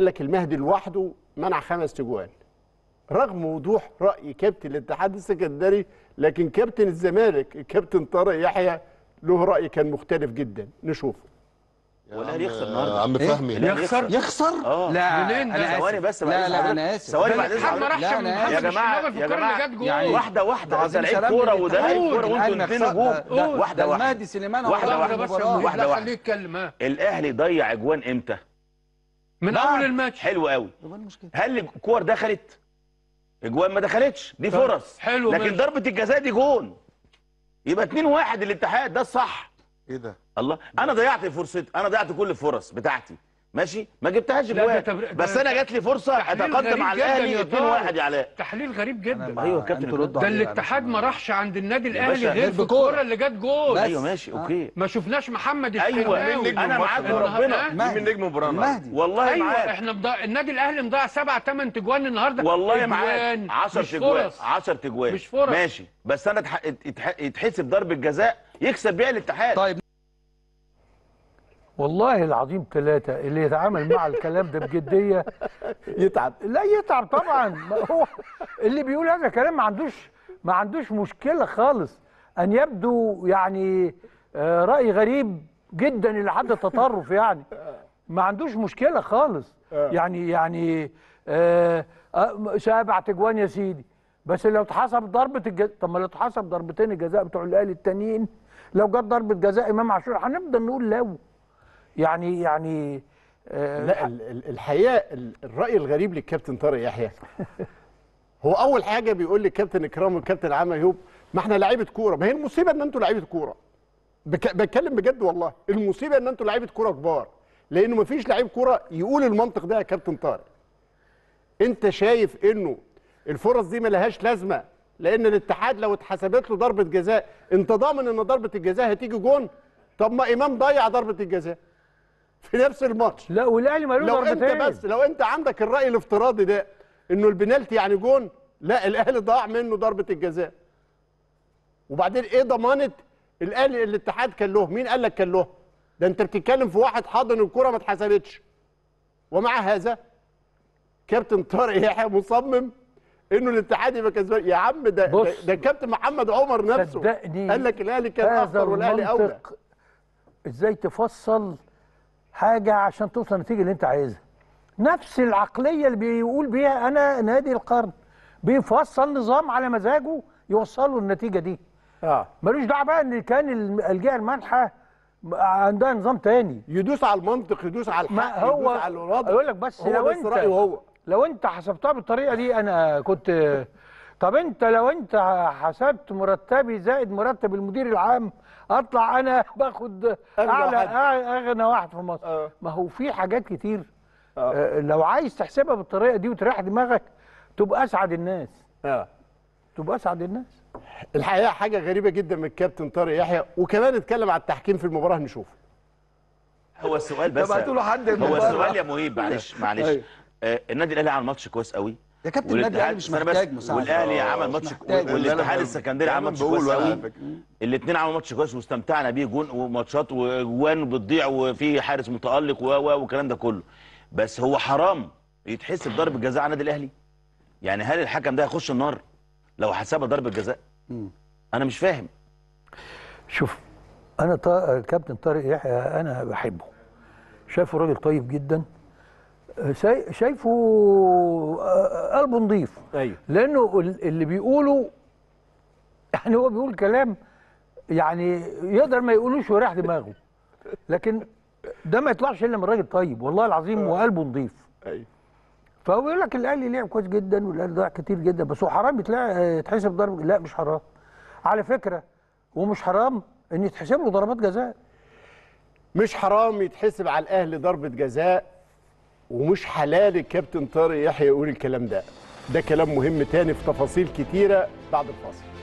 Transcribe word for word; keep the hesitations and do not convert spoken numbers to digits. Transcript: قال لك المهدي لوحده منع خمس تجوان رغم وضوح راي كابتن الاتحاد السكندري، لكن كابتن الزمالك الكابتن طارق يحيى له راي كان مختلف جدا. نشوفه. والاهلي يخسر النهارده يا عم فهمي. يخسر يخسر لا منين ده؟ ثواني بس، لا لا انا اسف، ثواني بعد اذنك يا جماعه يا جماعه واحده واحده. ده لعيب كوره وده لعيب كوره وانتوا اثنين هجوم. واحده واحده المهدي سليمان واحده واحده بس واحده واحده خليه يتكلم. الاهلي ضيع اجوان امتى؟ من اول الماتش. حلو قوي. هل الكور دخلت؟ اجوان ما دخلتش، دي فرص حلو، لكن ضربه الجزاء دي جون، يبقى اتنين واحد للاتحاد. ده الصح. ايه ده؟ الله، انا ضيعت فرصتي، انا ضيعت كل الفرص بتاعتي، ماشي؟ ما جبتهاش جوان، بس انا جات لي فرصه اتقدم على الاهلي اتنين واحد يا علاء. تحليل غريب جدا. ايوه كابتن، ده الاتحاد ما راحش عند النادي الاهلي غير بالكوره اللي جت جول. ايوه ماشي اوكي. ما شفناش محمد الشناوي. ايوه انا معاك وربنا. من نجم برانا والله معاك. ايوه احنا النادي الاهلي مضيع سبعة تمن تجوان النهارده والله معاك. عشرة تجوان عشرة تجوان مش فرص، ماشي، بس انا يتحسب ضربه جزاء يكسب بيها الاتحاد. طيب والله العظيم ثلاثة اللي يتعامل مع الكلام ده بجدية يتعب. لا يتعب طبعا، هو اللي بيقول هذا الكلام ما عندوش ما عندوش مشكلة خالص أن يبدو يعني رأي غريب جدا إلى حد التطرف، يعني ما عندوش مشكلة خالص. يعني يعني سبع تجوان يا سيدي، بس لو اتحسب ضربة الجزاء. طب ما لو اتحسب ضربتين الجزاء بتوع الأهلي التانيين، لو جت ضربة جزاء إمام عاشور هنفضل نقول لو يعني يعني آه لا. الحقيقه الراي الغريب للكابتن طارق يحيى هو اول حاجه بيقول للكابتن اكرام والكابتن عامر ايوب ما احنا لعيبه كوره. ما هي المصيبه ان انتوا لعيبه كوره، بتكلم بجد والله، المصيبه ان انتوا لعيبه كوره كبار، لانه ما فيش لعيب كوره يقول المنطق ده. يا كابتن طارق انت شايف انه الفرص دي ما لهاش لازمه، لان الاتحاد لو اتحسبت له ضربه جزاء انت ضامن ان ضربه الجزاء هتيجي جون. طب ما امام ضيع ضربه الجزاء في نفس الماتش. لا والاهلي مالوش ضربتين. لو انت بس لو انت عندك الراي الافتراضي ده انه البنالتي يعني جون، لا الاهلي ضاع منه ضربه الجزاء. وبعدين ايه ضمانه الاهلي الاتحاد كان له؟ مين قال لك كان له؟ ده انت بتتكلم في واحد حاضن الكره ما اتحسبتش. ومع هذا كابتن طارق يحيى مصمم انه الاتحاد يبقى كسبان. يا عم ده ده الكابتن محمد عمر نفسه قال لك الاهلي كان اكتر والاهلي اولى. ازاي تفصل حاجه عشان توصل للنتيجه اللي انت عايزها؟ نفس العقليه اللي بيقول بيها انا نادي القرن، بيفصل نظام على مزاجه يوصله النتيجه دي. اه ملوش دعوه بقى ان كان الجهه المانحه عندها نظام تاني، يدوس على المنطق، يدوس على الحق، يدوس على الوضع. يقول لك بس لو بس انت رأيه هو. لو انت حسبتها بالطريقه دي انا كنت طب انت لو انت حسبت مرتبي زائد مرتب المدير العام اطلع انا باخد اعلى اغنى واحد في مصر. أه. ما هو في حاجات كتير. أه. أه لو عايز تحسبها بالطريقه دي وتريح دماغك تبقى اسعد الناس. اه تبقى اسعد الناس. الحقيقه حاجه غريبه جدا من الكابتن طارق يحيى، وكمان اتكلم على التحكيم في المباراه. هنشوفه. هو السؤال بس حد هو السؤال يا مهيب، معلش معلش آه النادي الاهلي عمل ماتش كويس قوي يا كابتن. النادي الاهلي مش محتاج مساعده، والاهلي عمل ماتش، والاتحاد السكندري عمل ماتش كويس قوي، الاثنين عملوا ماتش كويس واستمتعنا بيه، جون وماتشات وجوان بتضيع وفي حارس متالق والكلام ده كله. بس هو حرام يتحسب ضربه جزاء على النادي الاهلي؟ يعني هل الحكم ده هيخش النار لو حسبها ضربه جزاء؟ انا مش فاهم. شوف انا الكابتن طارق يحيى انا بحبه، شايفه راجل طيب جدا، شايفه قلبه نضيف. أيوة. لانه اللي بيقوله يعني هو بيقول كلام يعني يقدر ما يقولوش ويريح دماغه، لكن ده ما يطلعش الا من راجل طيب والله العظيم وقلبه نضيف. ايوه فهو يقول لك الاهلي لعب كويس جدا والاهلي ضاع كتير جدا، بس هو حرام يتحسب ضرب. لا مش حرام على فكره، ومش حرام ان يتحسب له ضربات جزاء. مش حرام يتحسب على الاهلي ضربه جزاء، ومش حلال الكابتن طارق يحيى يقول الكلام ده. ده كلام مهم تاني في تفاصيل كتيرة بعد الفاصل.